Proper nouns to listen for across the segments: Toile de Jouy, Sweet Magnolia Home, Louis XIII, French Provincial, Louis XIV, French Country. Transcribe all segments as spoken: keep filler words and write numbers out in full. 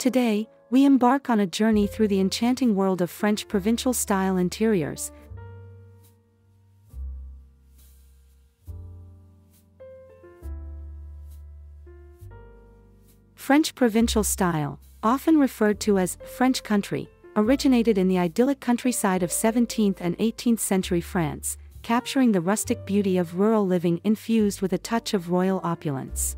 Today, we embark on a journey through the enchanting world of French provincial-style interiors. French provincial style, often referred to as French country, originated in the idyllic countryside of seventeenth and eighteenth century France, capturing the rustic beauty of rural living infused with a touch of royal opulence.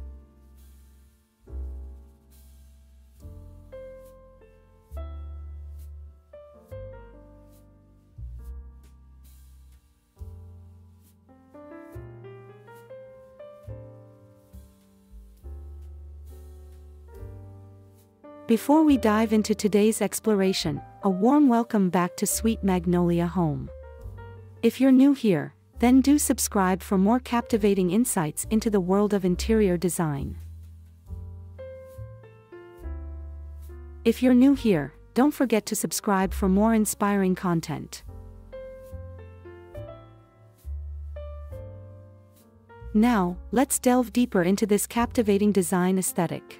Before we dive into today's exploration, a warm welcome back to Sweet Magnolia Home. If you're new here, then do subscribe for more captivating insights into the world of interior design. If you're new here, don't forget to subscribe for more inspiring content. Now, let's delve deeper into this captivating design aesthetic.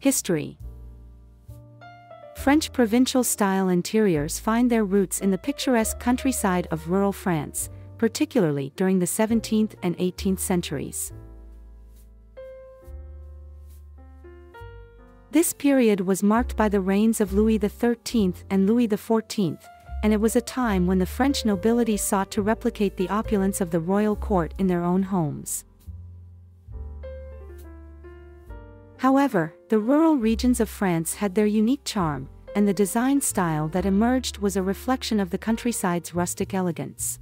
History. French provincial-style interiors find their roots in the picturesque countryside of rural France, particularly during the seventeenth and eighteenth centuries. This period was marked by the reigns of Louis the thirteenth and Louis the fourteenth, and it was a time when the French nobility sought to replicate the opulence of the royal court in their own homes. However, the rural regions of France had their unique charm, and the design style that emerged was a reflection of the countryside's rustic elegance.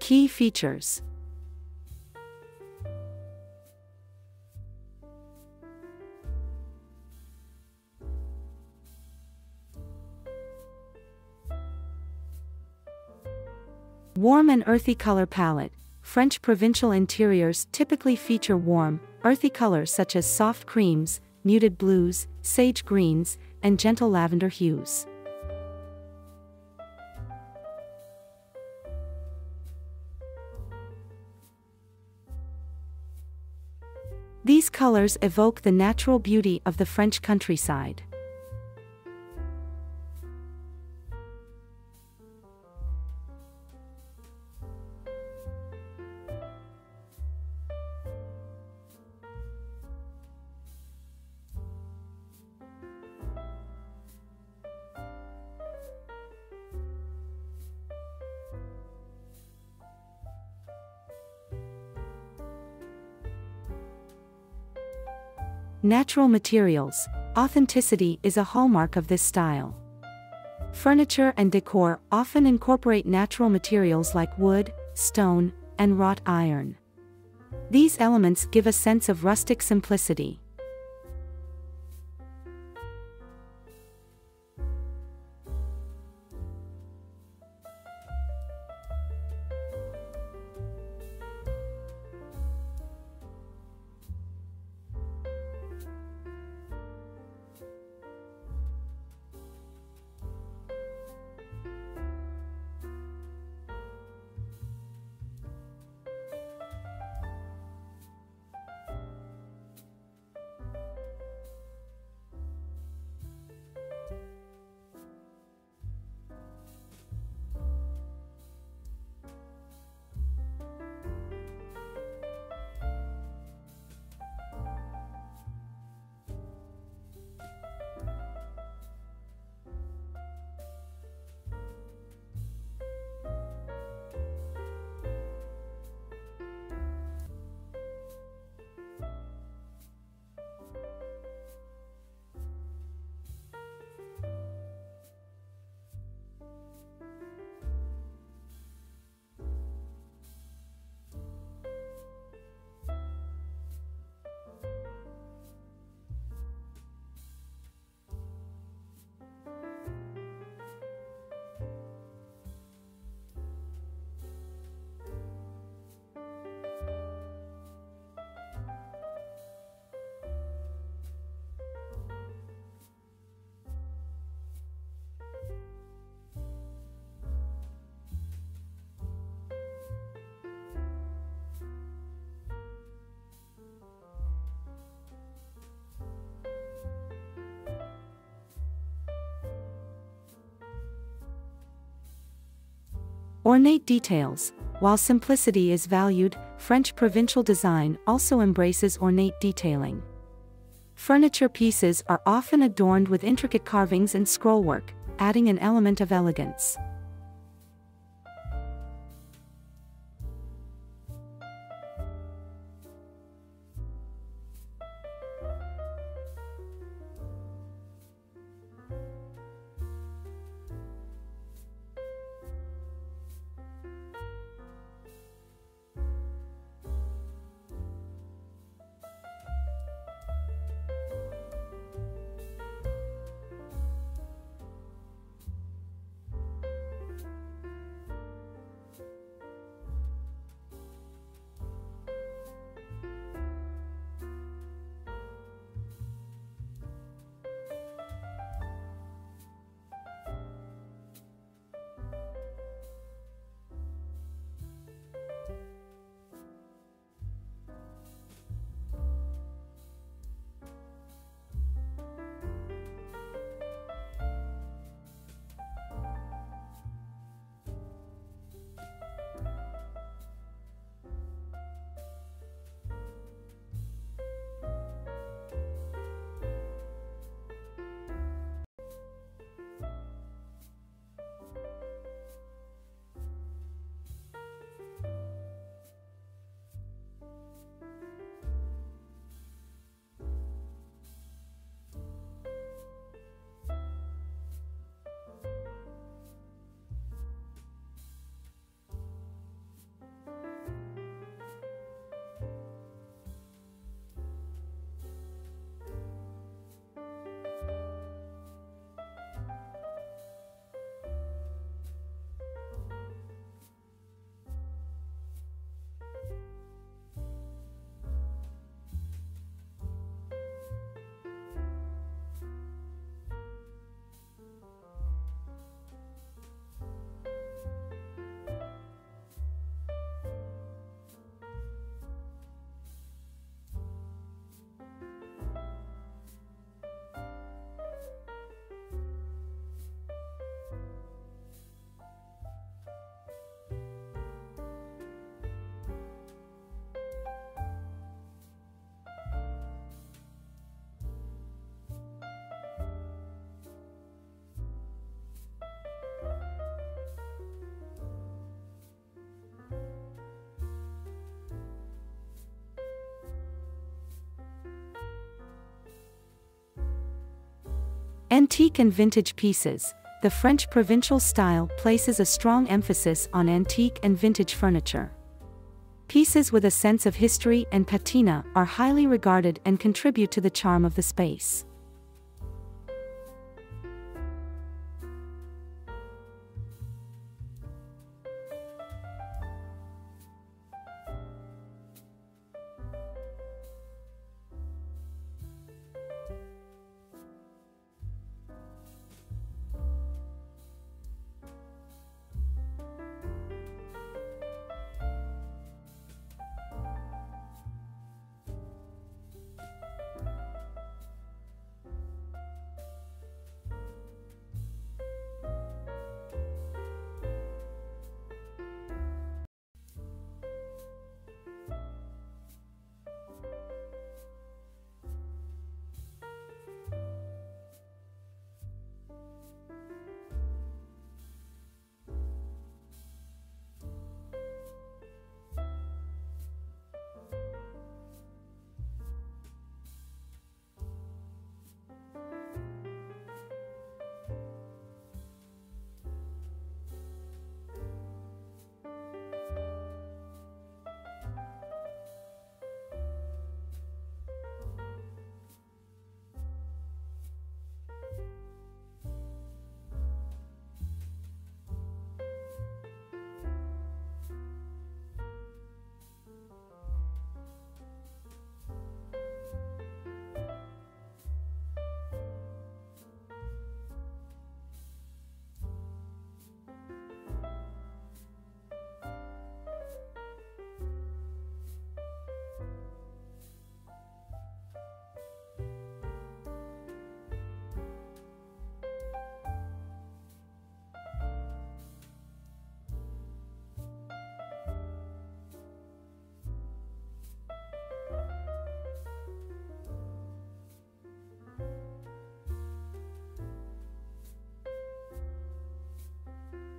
Key features. Warm and earthy color palette. French provincial interiors typically feature warm, earthy colors such as soft creams, muted blues, sage greens, and gentle lavender hues. These colors evoke the natural beauty of the French countryside. Natural materials. Authenticity is a hallmark of this style. Furniture and decor often incorporate natural materials like wood, stone, and wrought iron. These elements give a sense of rustic simplicity. Ornate details. While simplicity is valued, French provincial design also embraces ornate detailing. Furniture pieces are often adorned with intricate carvings and scrollwork, adding an element of elegance. Antique and vintage pieces. The French provincial style places a strong emphasis on antique and vintage furniture. Pieces with a sense of history and patina are highly regarded and contribute to the charm of the space.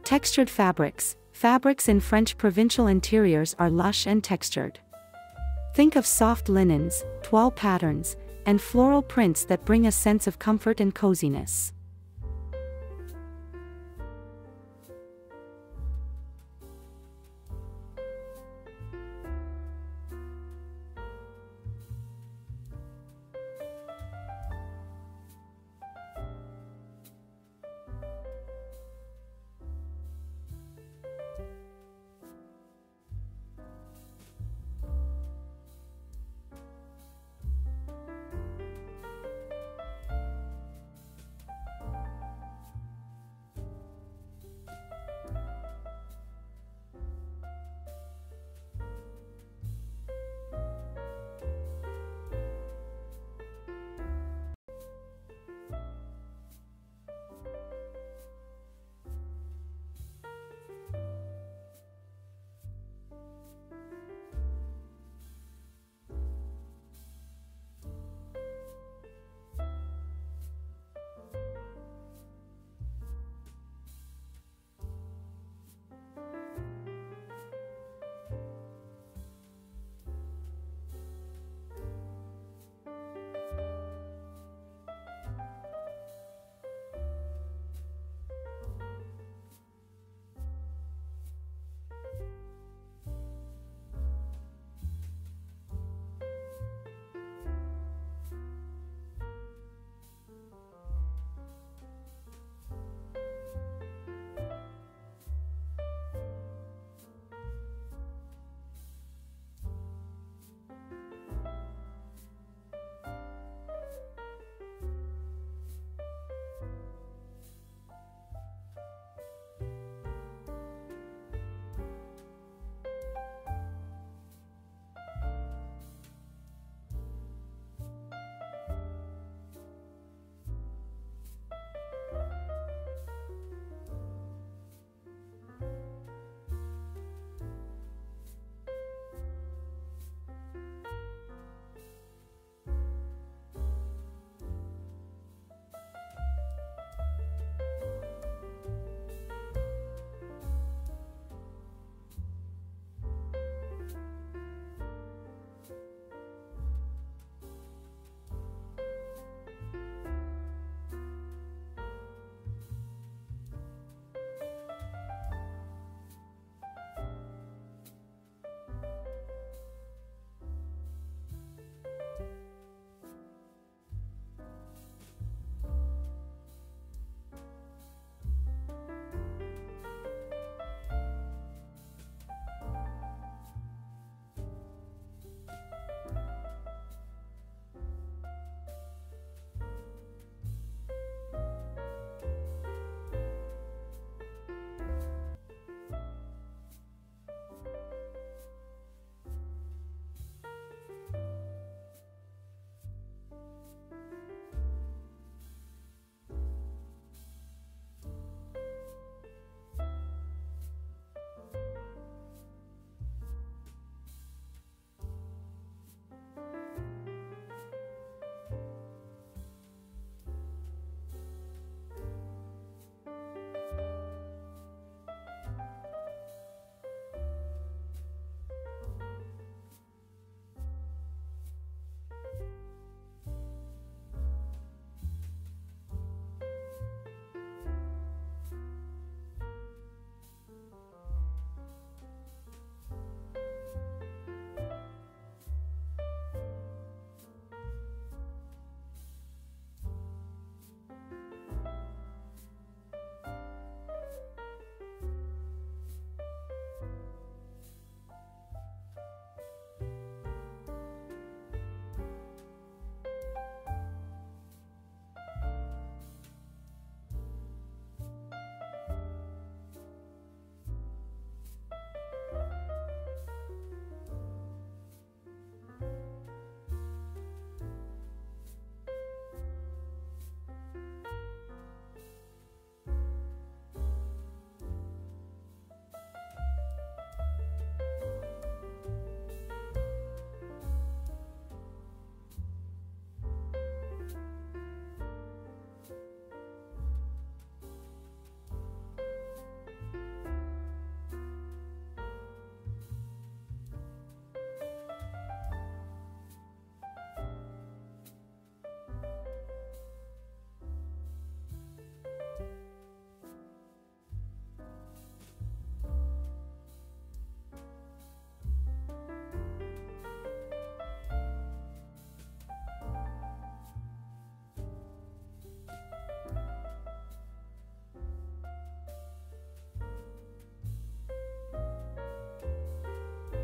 Textured fabrics. Fabrics in French provincial interiors are lush and textured. Think of soft linens, toile patterns, and floral prints that bring a sense of comfort and coziness.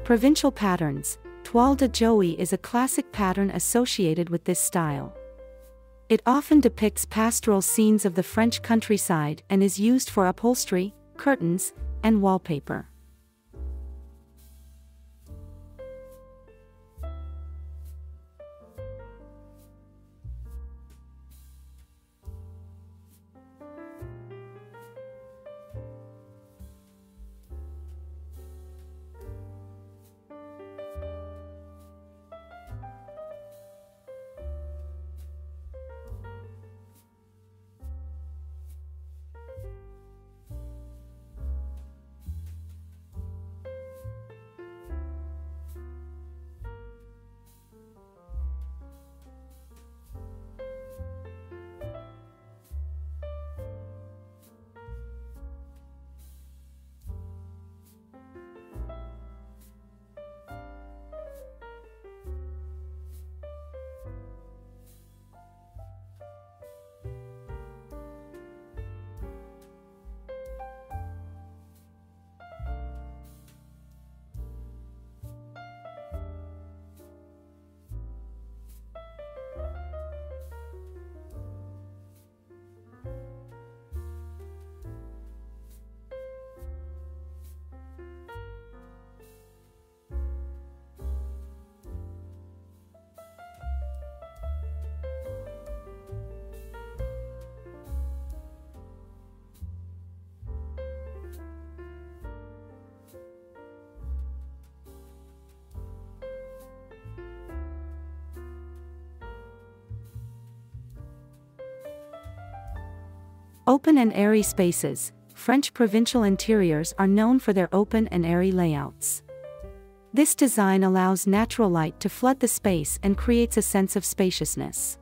Provincial patterns. Toile de Jouy is a classic pattern associated with this style. It often depicts pastoral scenes of the French countryside and is used for upholstery, curtains, and wallpaper. Open and airy spaces. French provincial interiors are known for their open and airy layouts. This design allows natural light to flood the space and creates a sense of spaciousness.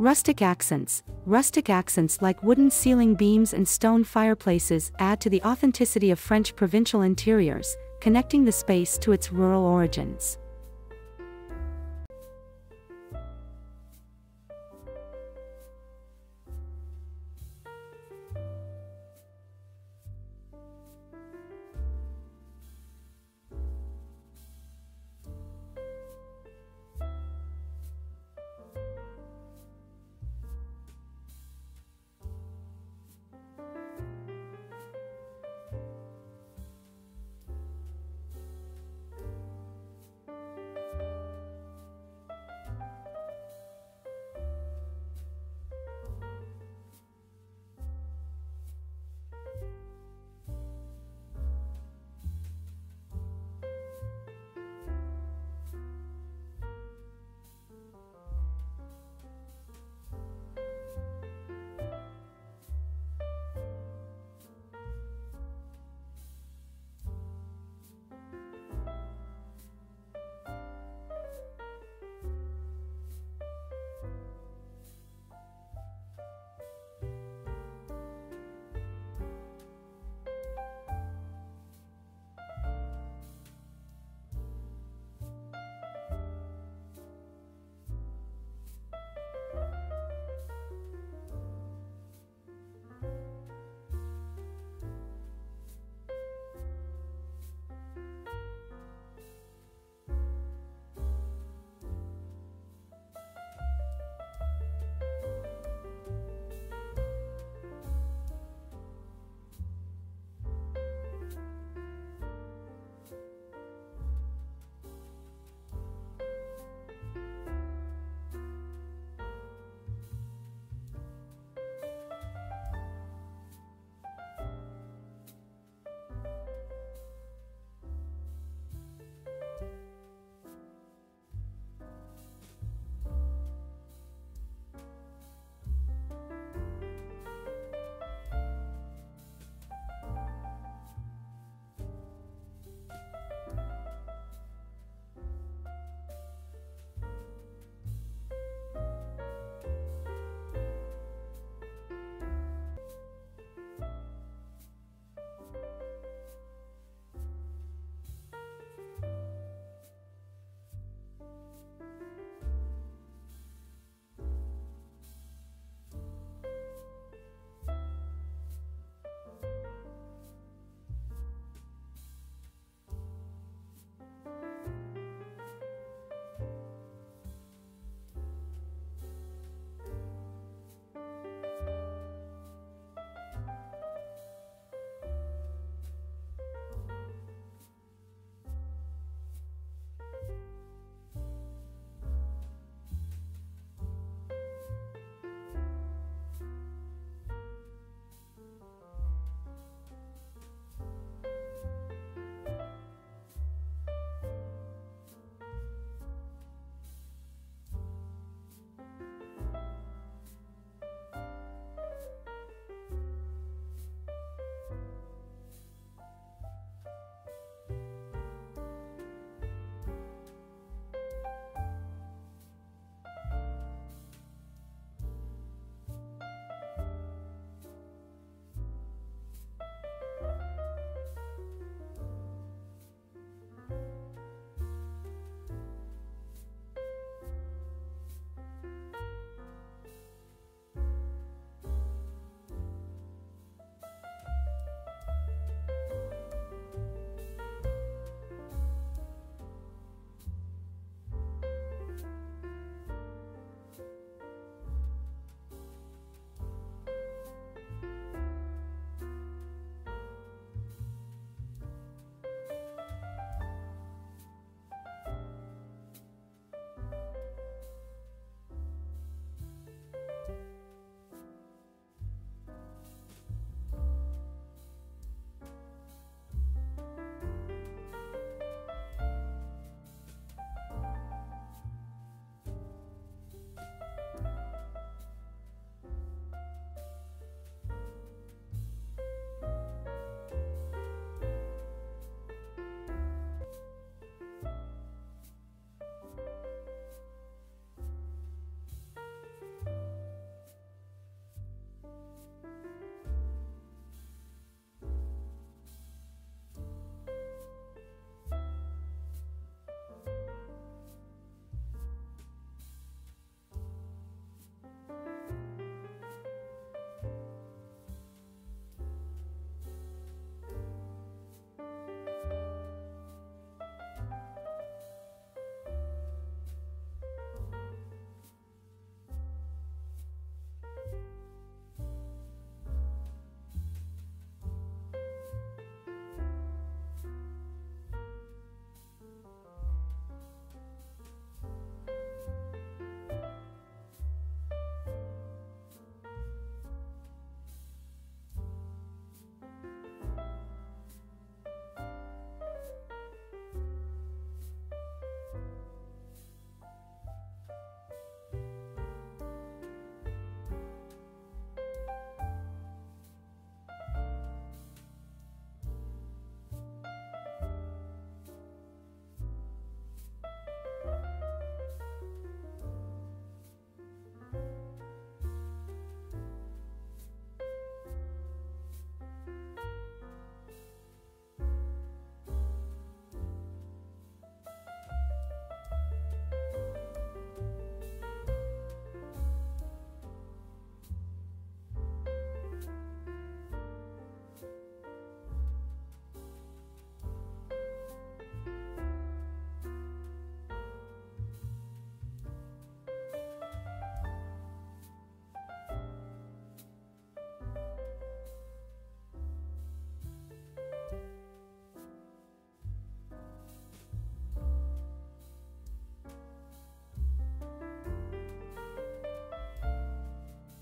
Rustic accents. Rustic accents like wooden ceiling beams and stone fireplaces add to the authenticity of French provincial interiors, connecting the space to its rural origins.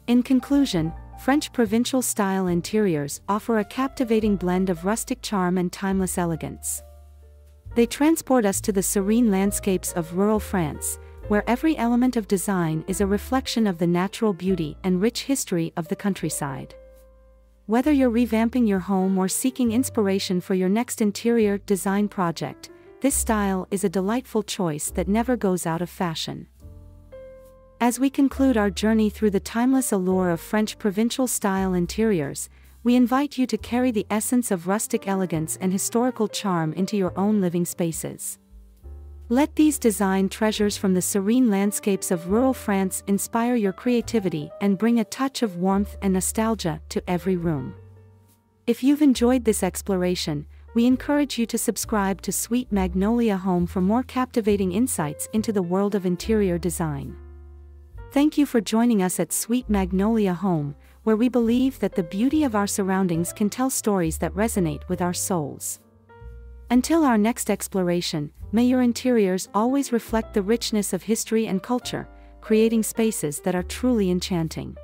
In conclusion, French provincial-style interiors offer a captivating blend of rustic charm and timeless elegance. They transport us to the serene landscapes of rural France, where every element of design is a reflection of the natural beauty and rich history of the countryside. Whether you're revamping your home or seeking inspiration for your next interior design project, this style is a delightful choice that never goes out of fashion. As we conclude our journey through the timeless allure of French provincial-style interiors, we invite you to carry the essence of rustic elegance and historical charm into your own living spaces. Let these design treasures from the serene landscapes of rural France inspire your creativity and bring a touch of warmth and nostalgia to every room. If you've enjoyed this exploration, we encourage you to subscribe to Sweet Magnolia Home for more captivating insights into the world of interior design. Thank you for joining us at Sweet Magnolia Home, where we believe that the beauty of our surroundings can tell stories that resonate with our souls. Until our next exploration, may your interiors always reflect the richness of history and culture, creating spaces that are truly enchanting.